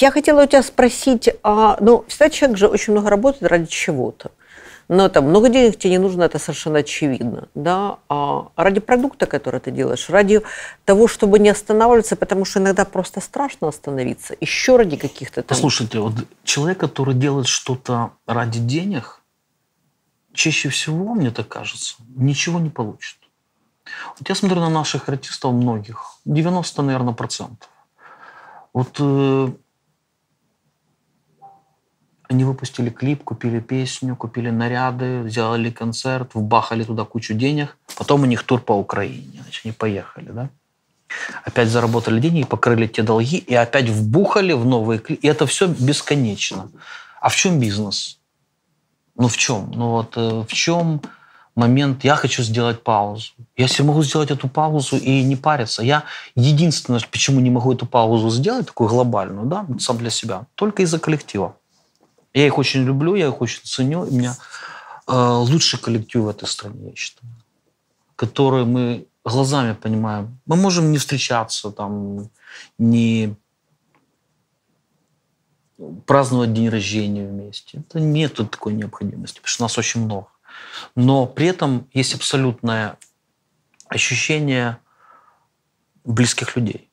Я хотела у тебя спросить, ну, всегда человек же очень много работает ради чего-то. Но там много денег тебе не нужно, это совершенно очевидно, да? А ради продукта, который ты делаешь, ради того, чтобы не останавливаться, потому что иногда просто страшно остановиться, еще ради каких-то там... Послушайте, вот человек, который делает что-то ради денег, чаще всего, мне так кажется, ничего не получит. Вот я смотрю на наших артистов многих, 90, наверное, процентов. Вот они выпустили клип, купили песню, купили наряды, сделали концерт, вбахали туда кучу денег. Потом у них тур по Украине. Значит, они поехали, да? Опять заработали деньги, покрыли те долги и опять вбухали в новые клипы. И это все бесконечно. А в чем бизнес? Ну в чем? Ну вот в чем момент? Я хочу сделать паузу. Я себе могу сделать эту паузу и не париться. Я единственное, почему не могу эту паузу сделать, такую глобальную, да, сам для себя, только из-за коллектива. Я их очень люблю, я их очень ценю. У меня лучший коллектив в этой стране, я считаю, который мы глазами понимаем. Мы можем не встречаться, там, не праздновать день рождения вместе. Это нет такой необходимости, потому что нас очень много. Но при этом есть абсолютное ощущение близких людей.